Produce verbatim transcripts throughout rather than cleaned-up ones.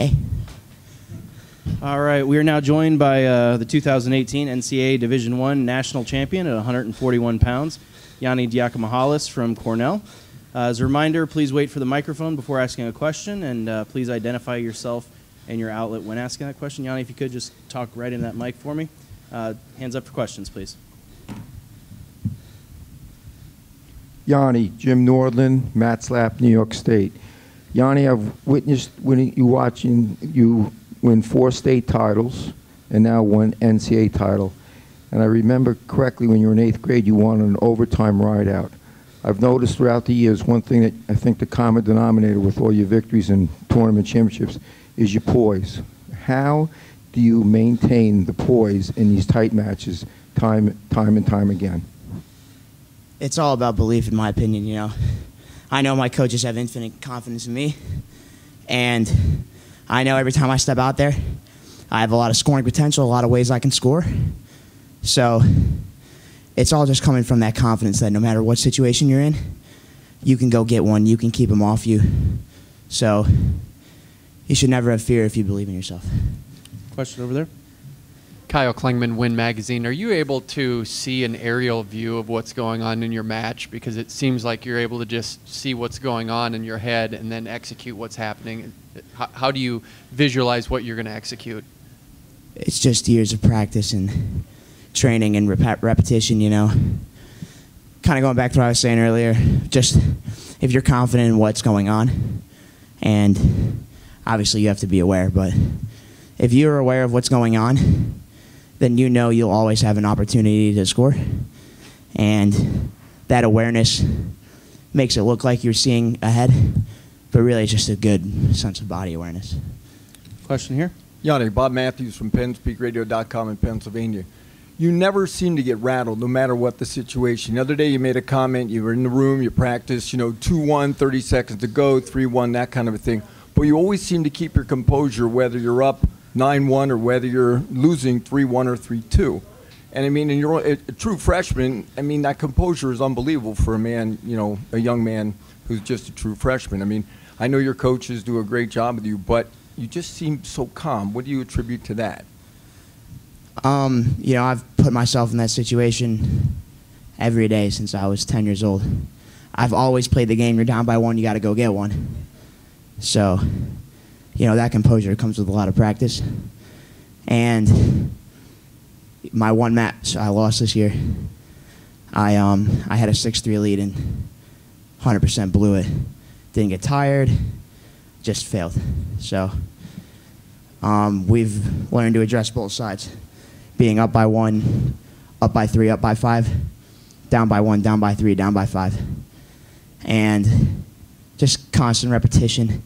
Hey. All right, we are now joined by uh, the two thousand eighteen N C double A Division I National Champion at one hundred forty-one pounds, Yianni Diakomihalis from Cornell. Uh, as a reminder, please wait for the microphone before asking a question, and uh, please identify yourself and your outlet when asking that question. Yianni, if you could just talk right into that mic for me. Uh, hands up for questions, please. Yianni, Jim Nordland, Matt Slap, New York State. Yianni, I've witnessed when you watching you win four state titles and now one N C double A title. And I remember correctly when you were in eighth grade, you won an overtime rideout. I've noticed throughout the years one thing that I think the common denominator with all your victories and tournament championships is your poise. How do you maintain the poise in these tight matches time, time and time again? It's all about belief, in my opinion, you know. I know my coaches have infinite confidence in me, and I know every time I step out there, I have a lot of scoring potential, a lot of ways I can score. So it's all just coming from that confidence that no matter what situation you're in, you can go get one, you can keep them off you. So you should never have fear if you believe in yourself. Question over there. Kyle Klingman, Win Magazine. Are you able to see an aerial view of what's going on in your match? Because it seems like you're able to just see what's going on in your head and then execute what's happening. How, how do you visualize what you're going to execute? It's just years of practice and training and rep repetition, you know. Kind of going back to what I was saying earlier, just if you're confident in what's going on, and obviously you have to be aware, but if you're aware of what's going on, then you know you'll always have an opportunity to score. And that awareness makes it look like you're seeing ahead, but really it's just a good sense of body awareness. Question here. Yianni, Bob Matthews from Penn Speak Radio dot com in Pennsylvania. You never seem to get rattled no matter what the situation. The other day you made a comment, you were in the room, you practiced, you know, two one, thirty seconds to go, three one, that kind of a thing. But you always seem to keep your composure whether you're up nine one or whether you're losing three one or three two. And I mean, and you're a true freshman. I mean, that composure is unbelievable for a man, you know, a young man who's just a true freshman. I mean, I know your coaches do a great job with you, but you just seem so calm. What do you attribute to that? Um, you know, I've put myself in that situation every day since I was ten years old. I've always played the game, you're down by one, you got to go get one. So, you know, that composure comes with a lot of practice. And my one match I lost this year, I um I had a six three lead and one hundred percent blew it. Didn't get tired, just failed. So um, we've learned to address both sides. Being up by one, up by three, up by five, down by one, down by three, down by five. And just constant repetition.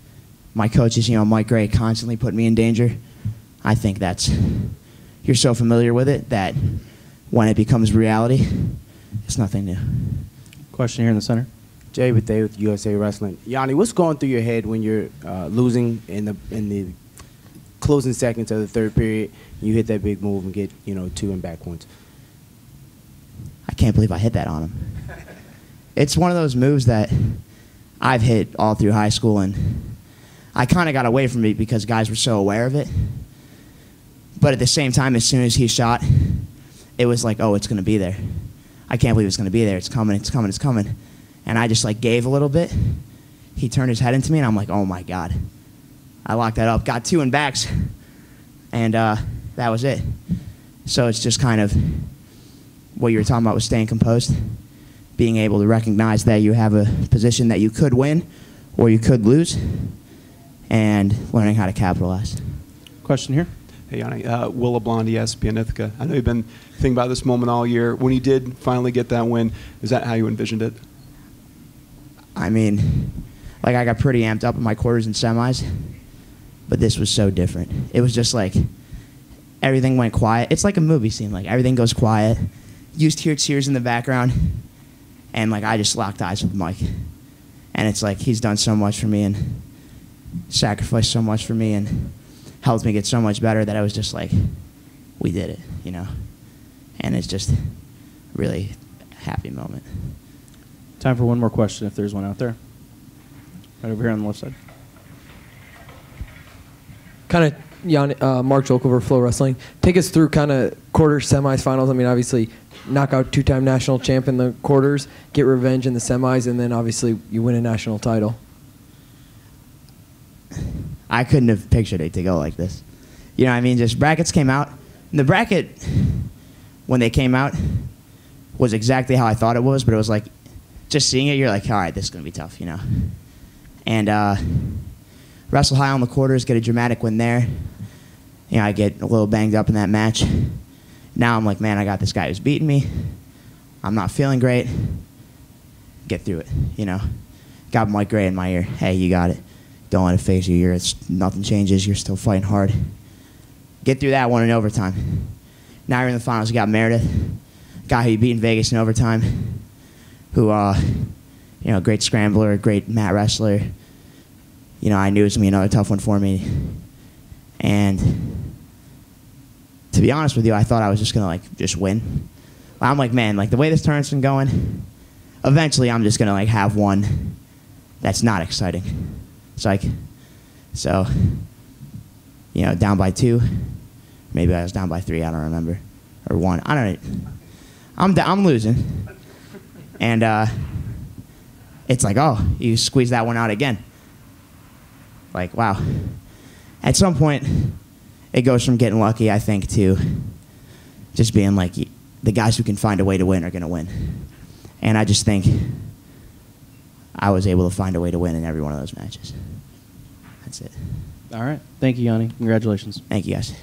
My coaches, you know, Mike Gray constantly put me in danger. I think that's, you're so familiar with it that when it becomes reality, it's nothing new. Question here in the center. Jay Bethea with U S A Wrestling. Yianni, what's going through your head when you're uh, losing in the in the closing seconds of the third period, and you hit that big move and get, you know, two and back ones? I can't believe I hit that on him. It's one of those moves that I've hit all through high school, and I kind of got away from it because guys were so aware of it. But at the same time, as soon as he shot, it was like, oh, it's going to be there. I can't believe it's going to be there. It's coming, it's coming, it's coming. And I just like gave a little bit. He turned his head into me, and I'm like, oh, my God. I locked that up, got two in backs, and uh, that was it. So it's just kind of what you were talking about with staying composed, being able to recognize that you have a position that you could win or you could lose, and learning how to capitalize. Question here. Hey, Yianni. Uh, Willa Blonde, E S P N Ithaca. I know you've been thinking about this moment all year. When you did finally get that win, is that how you envisioned it? I mean, like I got pretty amped up in my quarters and semis, but this was so different. It was just like everything went quiet. It's like a movie scene. Like everything goes quiet. You just hear cheers in the background, and like I just locked eyes with Mike. And it's like he's done so much for me, and sacrificed so much for me and helped me get so much better that I was just like, we did it, you know? And it's just a really happy moment. Time for one more question if there's one out there. Right over here on the left side. kind of Yianni, uh, Mark Jokl over Flow Wrestling. Take us through kind of quarters, semis, finals. I mean, obviously, knockout two-time national champ in the quarters, get revenge in the semis, and then obviously you win a national title. I couldn't have pictured it to go like this. You know what I mean? Just brackets came out. And the bracket, when they came out, was exactly how I thought it was, but it was like, just seeing it, you're like, all right, this is going to be tough, you know. And uh, wrestle high on the quarters, get a dramatic win there. You know, I get a little banged up in that match. Now I'm like, man, I got this guy who's beating me. I'm not feeling great. Get through it, you know. Got Mike Gray in my ear. Hey, you got it. Don't let it phase you. You're, it's, nothing changes. You're still fighting hard. Get through that one in overtime. Now you're in the finals. You got Meredith, guy who you beat in Vegas in overtime, who, uh, you know, great scrambler, great mat wrestler. You know, I knew it was going to be another tough one for me. And to be honest with you, I thought I was just going to, like, just win. I'm like, man, like, the way this tournament's been going, eventually I'm just going to, like, have one that's not exciting. It's like, so, you know, down by two. Maybe I was down by three. I don't remember. Or one. I don't know. I'm, I'm losing. And uh, it's like, oh, you squeeze that one out again. Like, wow. At some point, it goes from getting lucky, I think, to just being like, the guys who can find a way to win are going to win. And I just think I was able to find a way to win in every one of those matches. That's it. All right. Thank you, Yianni. Congratulations. Thank you, guys.